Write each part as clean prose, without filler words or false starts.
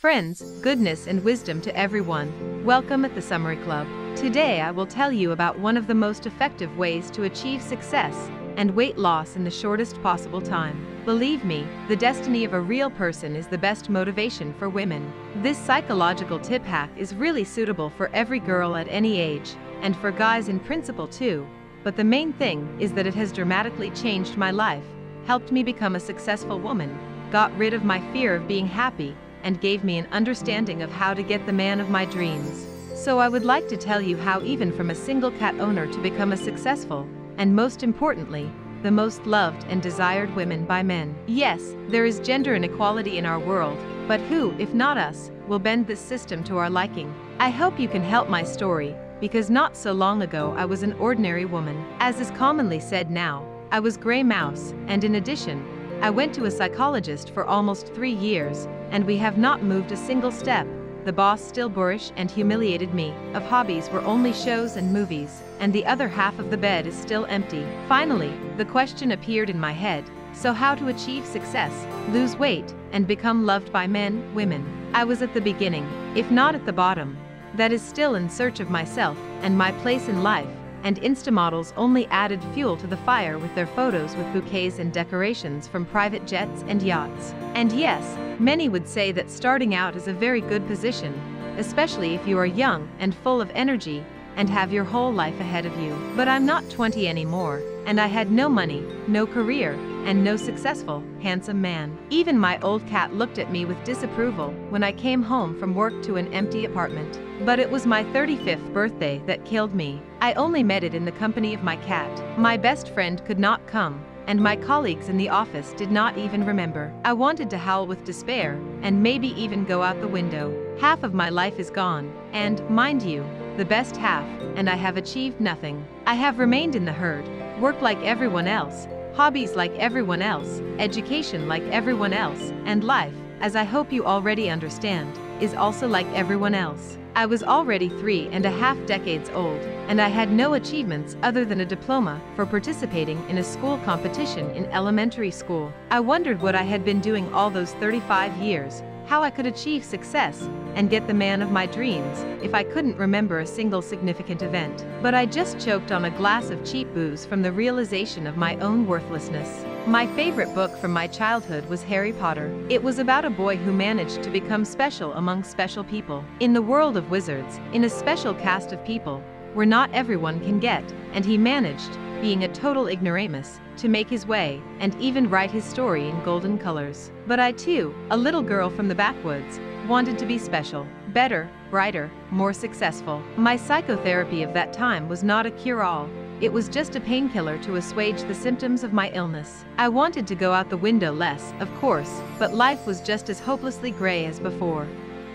Friends, goodness and wisdom to everyone. Welcome at the Summary Club. Today I will tell you about one of the most effective ways to achieve success and weight loss in the shortest possible time. Believe me, the destiny of a real person is the best motivation for women. This psychological tip hack is really suitable for every girl at any age, and for guys in principle too. But the main thing is that it has dramatically changed my life, helped me become a successful woman, got rid of my fear of being happy, and gave me an understanding of how to get the man of my dreams. So I would like to tell you how, even from a single cat owner, to become a successful, and most importantly, the most loved and desired woman by men. Yes, there is gender inequality in our world, but who, if not us, will bend this system to our liking? I hope you can help my story, because not so long ago I was an ordinary woman. As is commonly said now, I was gray mouse, and in addition, I went to a psychologist for almost 3 years, and we have not moved a single step. The boss still boorish and humiliated me. Of hobbies were only shows and movies, and the other half of the bed is still empty. Finally, the question appeared in my head, so how to achieve success, lose weight, and become loved by men, women? I was at the beginning, if not at the bottom, that is still in search of myself and my place in life. And instamodels only added fuel to the fire with their photos with bouquets and decorations from private jets and yachts. And yes, many would say that starting out is a very good position, especially if you are young and full of energy and have your whole life ahead of you. But I'm not 20 anymore, and I had no money, no career, and no successful, handsome man. Even my old cat looked at me with disapproval when I came home from work to an empty apartment. But it was my 35th birthday that killed me. I only met it in the company of my cat. My best friend could not come, and my colleagues in the office did not even remember. I wanted to howl with despair, and maybe even go out the window. Half of my life is gone, and, mind you, the best half, and I have achieved nothing. I have remained in the herd, worked like everyone else, hobbies like everyone else, education like everyone else, and life, as I hope you already understand, is also like everyone else. I was already 3.5 decades old, and I had no achievements other than a diploma for participating in a school competition in elementary school. I wondered what I had been doing all those 35 years, how I could achieve success and get the man of my dreams if I couldn't remember a single significant event. But I just choked on a glass of cheap booze from the realization of my own worthlessness. My favorite book from my childhood was Harry Potter. It was about a boy who managed to become special among special people. In the world of wizards, in a special cast of people, where not everyone can get, and he managed, being a total ignoramus, to make his way, and even write his story in golden colors. But I too, a little girl from the backwoods, wanted to be special, better, brighter, more successful. My psychotherapy of that time was not a cure-all. It was just a painkiller to assuage the symptoms of my illness. I wanted to go out the window less, of course, but life was just as hopelessly gray as before.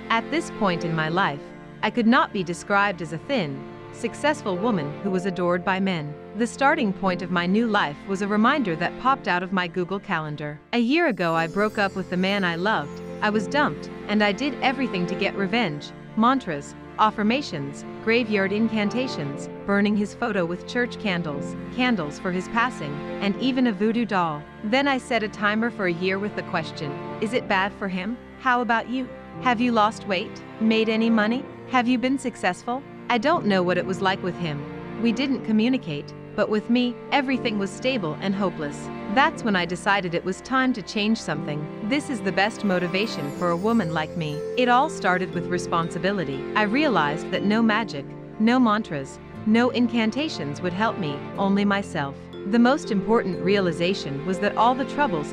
At this point in my life, I could not be described as a thin, successful woman who was adored by men. The starting point of my new life was a reminder that popped out of my Google Calendar. A year ago I broke up with the man I loved, I was dumped, and I did everything to get revenge, mantras, affirmations, graveyard incantations, burning his photo with church candles, candles for his passing, and even a voodoo doll. Then I set a timer for a year with the question, is it bad for him? How about you? Have you lost weight? Made any money? Have you been successful? I don't know what it was like with him. We didn't communicate, but with me, everything was stable and hopeless. That's when I decided it was time to change something. This is the best motivation for a woman like me. It all started with responsibility. I realized that no magic, no mantras, no incantations would help me, only myself. The most important realization was that all the troubles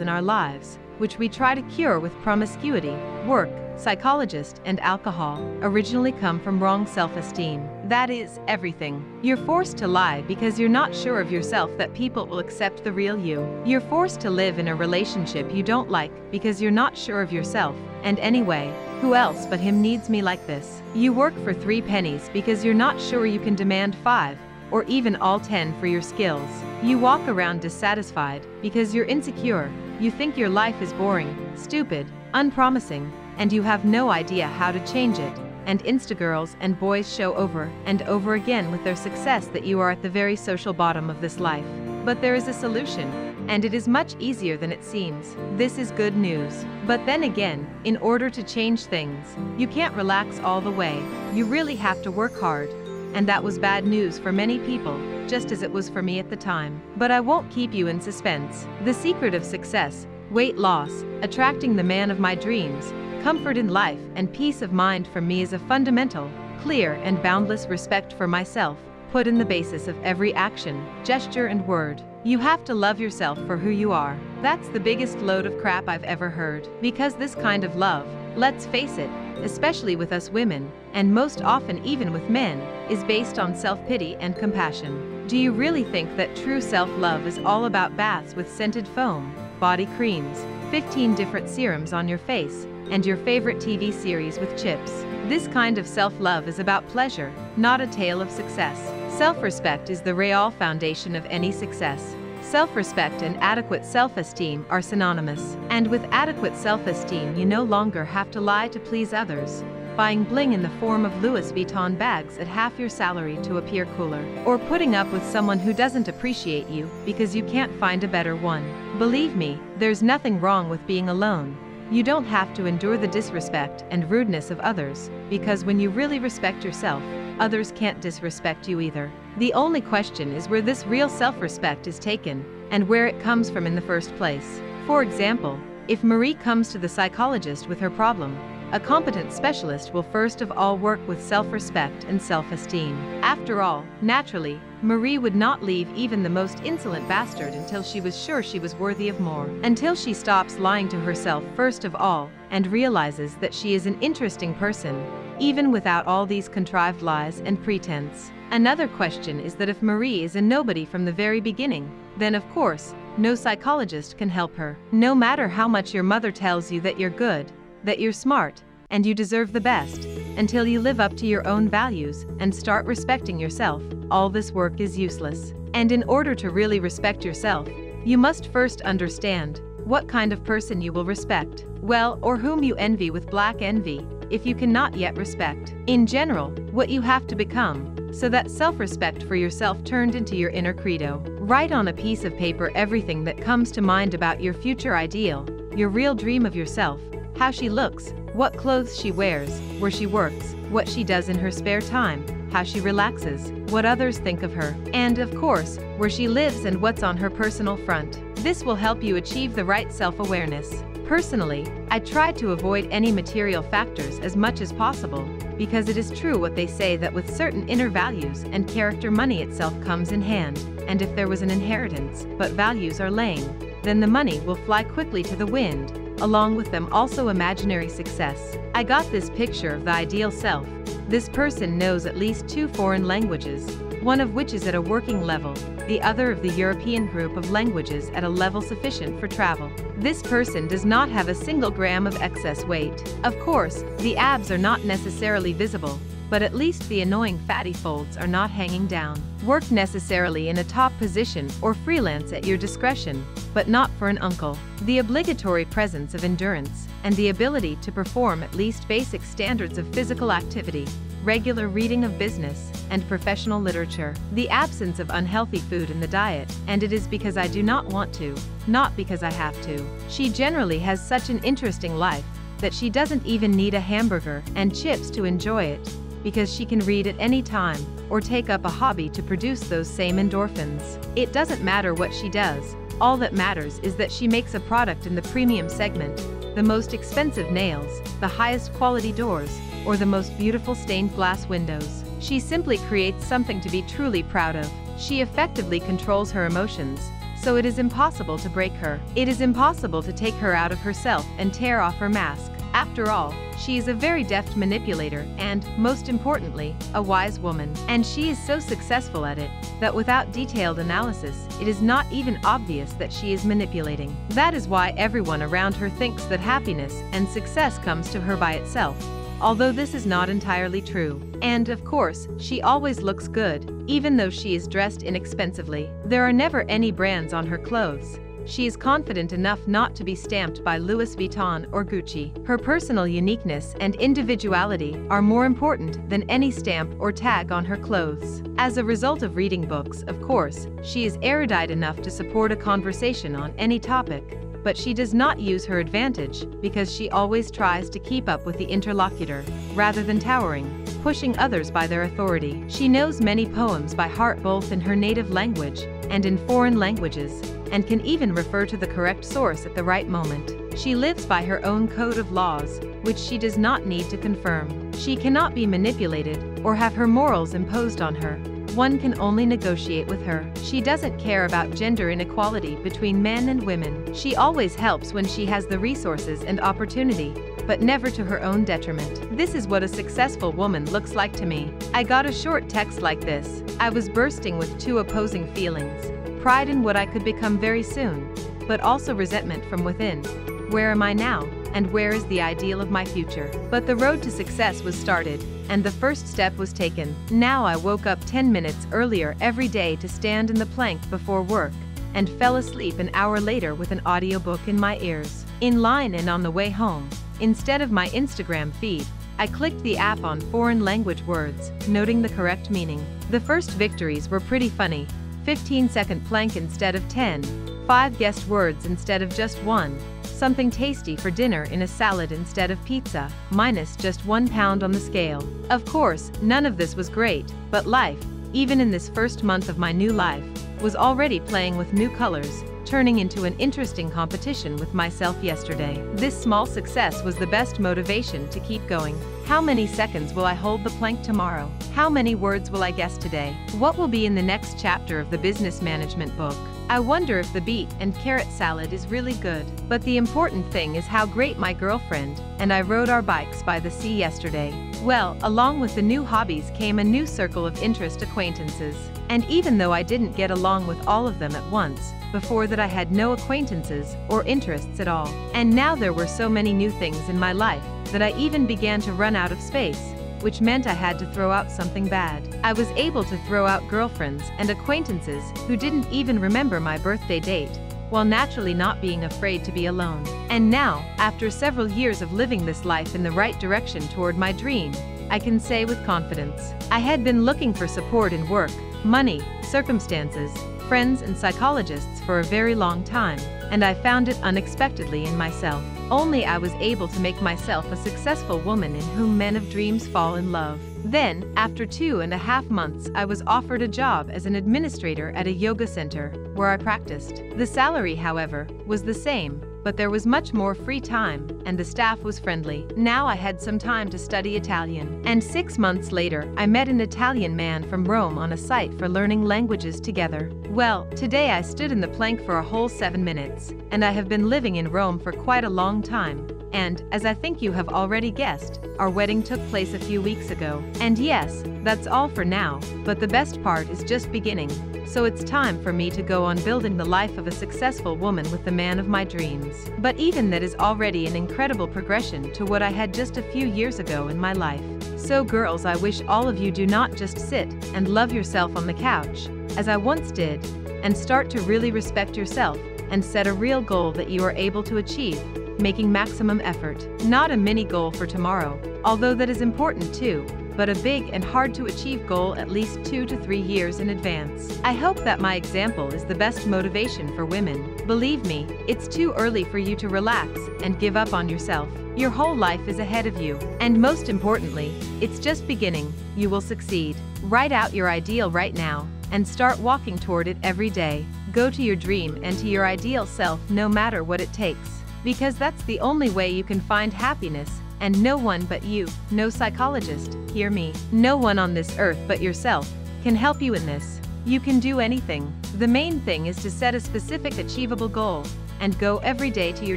in our lives, which we try to cure with promiscuity, work, psychologist, and alcohol, originally come from wrong self-esteem. That is everything. You're forced to lie because you're not sure of yourself that people will accept the real you. You're forced to live in a relationship you don't like because you're not sure of yourself. And anyway, who else but him needs me like this? You work for 3 pennies because you're not sure you can demand 5, or even all 10 for your skills. You walk around dissatisfied because you're insecure. You think your life is boring, stupid, unpromising, and you have no idea how to change it. And Instagirls and boys show over and over again with their success that you are at the very social bottom of this life. But there is a solution. and it is much easier than it seems. This is good news. But then again, in order to change things, you can't relax all the way. You really have to work hard. And that was bad news for many people, just as it was for me at the time. But I won't keep you in suspense. The secret of success, weight loss, attracting the man of my dreams, comfort in life, and peace of mind for me is a fundamental, clear, and boundless respect for myself, put in the basis of every action, gesture, and word. You have to love yourself for who you are. That's the biggest load of crap I've ever heard. Because this kind of love, let's face it, especially with us women, and most often even with men, is based on self-pity and compassion. Do you really think that true self-love is all about baths with scented foam, body creams, 15 different serums on your face, and your favorite TV series with chips? This kind of self-love is about pleasure, not a tale of success. Self-respect is the real foundation of any success. Self-respect and adequate self-esteem are synonymous. And with adequate self-esteem, you no longer have to lie to please others, buying bling in the form of Louis Vuitton bags at half your salary to appear cooler, or putting up with someone who doesn't appreciate you because you can't find a better one. Believe me, there's nothing wrong with being alone. You don't have to endure the disrespect and rudeness of others, because when you really respect yourself, others can't disrespect you either. The only question is where this real self-respect is taken, and where it comes from in the first place. For example, if Marie comes to the psychologist with her problem, a competent specialist will first of all work with self-respect and self-esteem. After all, naturally, Marie would not leave even the most insolent bastard until she was sure she was worthy of more. Until she stops lying to herself first of all, and realizes that she is an interesting person, even without all these contrived lies and pretense. Another question is that if Marie is a nobody from the very beginning, then of course, no psychologist can help her. No matter how much your mother tells you that you're good, that you're smart, and you deserve the best, until you live up to your own values and start respecting yourself, all this work is useless. And in order to really respect yourself, you must first understand what kind of person you will respect. Well, or whom you envy with black envy, if you cannot yet respect. In general, what you have to become, so that self-respect for yourself turned into your inner credo. Write on a piece of paper everything that comes to mind about your future ideal, your real dream of yourself, how she looks, what clothes she wears, where she works, what she does in her spare time, how she relaxes, what others think of her, and of course, where she lives and what's on her personal front. This will help you achieve the right self-awareness. Personally, I try to avoid any material factors as much as possible, because it is true what they say that with certain inner values and character money itself comes in hand, and if there was an inheritance, but values are lame, then the money will fly quickly to the wind, along with them also imaginary success. I got this picture of the ideal self. This person knows at least 2 foreign languages, one of which is at a working level, the other of the European group of languages at a level sufficient for travel. This person does not have a single gram of excess weight. Of course, the abs are not necessarily visible, but at least the annoying fatty folds are not hanging down. Work necessarily in a top position or freelance at your discretion, but not for an uncle. The obligatory presence of endurance, and the ability to perform at least basic standards of physical activity, regular reading of business and professional literature, the absence of unhealthy food in the diet, and it is because I do not want to, not because I have to. She generally has such an interesting life that she doesn't even need a hamburger and chips to enjoy it, because she can read at any time, or take up a hobby to produce those same endorphins. It doesn't matter what she does, all that matters is that she makes a product in the premium segment, the most expensive nails, the highest quality doors, or the most beautiful stained glass windows. She simply creates something to be truly proud of. She effectively controls her emotions, so it is impossible to break her. It is impossible to take her out of herself and tear off her mask. After all, she is a very deft manipulator and, most importantly, a wise woman. And she is so successful at it that without detailed analysis, it is not even obvious that she is manipulating. That is why everyone around her thinks that happiness and success comes to her by itself, although this is not entirely true. And of course, she always looks good, even though she is dressed inexpensively. There are never any brands on her clothes. She is confident enough not to be stamped by Louis Vuitton or Gucci. Her personal uniqueness and individuality are more important than any stamp or tag on her clothes. As a result of reading books, of course, she is erudite enough to support a conversation on any topic, but she does not use her advantage because she always tries to keep up with the interlocutor, rather than towering, pushing others by their authority. She knows many poems by heart both in her native language and in foreign languages, and can even refer to the correct source at the right moment. She lives by her own code of laws, which she does not need to confirm. She cannot be manipulated or have her morals imposed on her. One can only negotiate with her. She doesn't care about gender inequality between men and women. She always helps when she has the resources and opportunity, but never to her own detriment. This is what a successful woman looks like to me. I got a short text like this. I was bursting with two opposing feelings. Pride in what I could become very soon, but also resentment from within. Where am I now, and where is the ideal of my future? But the road to success was started, and the first step was taken. Now I woke up 10 minutes earlier every day to stand in the plank before work, and fell asleep an hour later with an audiobook in my ears. In line and on the way home, instead of my Instagram feed, I clicked the app on foreign language words, noting the correct meaning. The first victories were pretty funny. 15-second plank instead of 10, 5 guessed words instead of just one, something tasty for dinner in a salad instead of pizza, minus just 1 pound on the scale. Of course, none of this was great, but life, even in this first month of my new life, was already playing with new colors, turning into an interesting competition with myself yesterday. This small success was the best motivation to keep going. How many seconds will I hold the plank tomorrow? How many words will I guess today? What will be in the next chapter of the business management book? I wonder if the beet and carrot salad is really good. But the important thing is how great my girlfriend and I rode our bikes by the sea yesterday. Well, along with the new hobbies came a new circle of interest acquaintances. And even though I didn't get along with all of them at once, before that I had no acquaintances or interests at all. And now there were so many new things in my life that I even began to run out of space, which meant I had to throw out something bad. I was able to throw out girlfriends and acquaintances who didn't even remember my birthday date, while naturally not being afraid to be alone. And now, after several years of living this life in the right direction toward my dream, I can say with confidence. I had been looking for support in work, money, circumstances, friends and psychologists for a very long time, and I found it unexpectedly in myself. Only I was able to make myself a successful woman in whom men of dreams fall in love. Then, after 2.5 months, I was offered a job as an administrator at a yoga center, where I practiced. The salary, however, was the same, but there was much more free time, and the staff was friendly. Now I had some time to study Italian. And 6 months later, I met an Italian man from Rome on a site for learning languages together. Well, today I stood in the plank for a whole 7 minutes, and I have been living in Rome for quite a long time, and, as I think you have already guessed, our wedding took place a few weeks ago. And yes, that's all for now, but the best part is just beginning, so it's time for me to go on building the life of a successful woman with the man of my dreams. But even that is already an incredible progression to what I had just a few years ago in my life. So girls, I wish all of you do not just sit and love yourself on the couch, as I once did, and start to really respect yourself and set a real goal that you are able to achieve, making maximum effort. Not a mini goal for tomorrow, although that is important too, but a big and hard to achieve goal at least 2 to 3 years in advance. I hope that my example is the best motivation for women. Believe me, it's too early for you to relax and give up on yourself. Your whole life is ahead of you, and most importantly, it's just beginning. You will succeed. Write out your ideal right now, and start walking toward it every day. Go to your dream and to your ideal self no matter what it takes, because that's the only way you can find happiness, and no one but you, no psychologist, hear me, no one on this earth but yourself, can help you in this. You can do anything. The main thing is to set a specific achievable goal, and go every day to your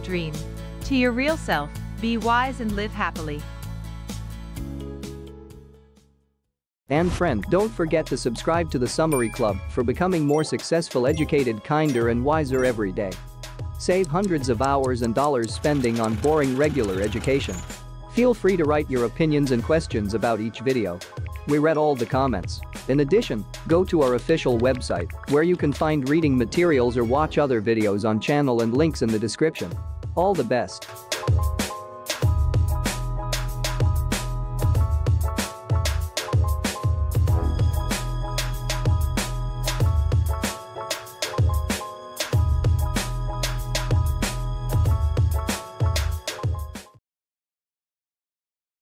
dream, to your real self. Be wise and live happily. And friend, don't forget to subscribe to the Summary Club for becoming more successful, educated, kinder and wiser every day. Save hundreds of hours and dollars spending on boring regular education. Feel free to write your opinions and questions about each video. We read all the comments. In addition, go to our official website, where you can find reading materials or watch other videos on channel and links in the description. All the best.